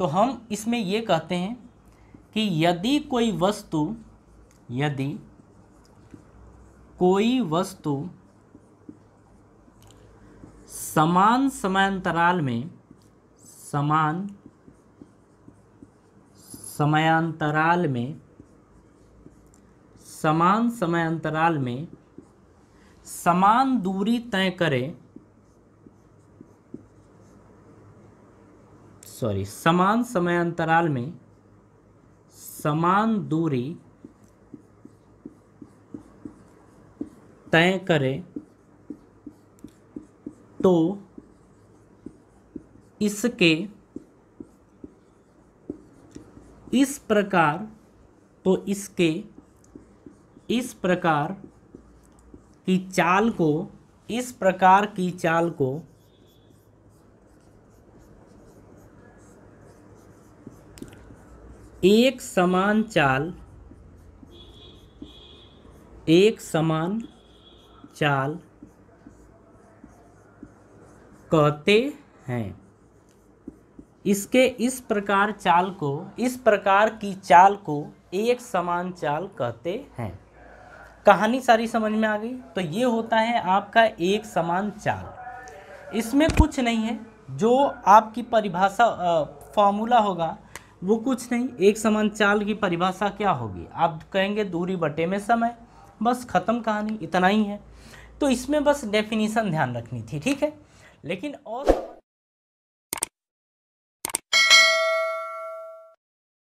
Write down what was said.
तो हम इसमें ये कहते हैं कि यदि कोई वस्तु समान समयांतराल में समान दूरी तय करे समान समयांतराल में समान दूरी तय करे तो इसके इस प्रकार की चाल को एक समान चाल कहते हैं। इस प्रकार की चाल को एक समान चाल कहते हैं। कहानी सारी समझ में आ गई। तो ये होता है आपका एक समान चाल। इसमें कुछ नहीं है, जो आपकी परिभाषा फॉर्मूला होगा वो कुछ नहीं। एक समान चाल की परिभाषा क्या होगी? आप कहेंगे दूरी बटे में समय। बस ख़त्म कहानी, इतना ही है। तो इसमें बस डेफिनेशन ध्यान रखनी थी, ठीक है। लेकिन और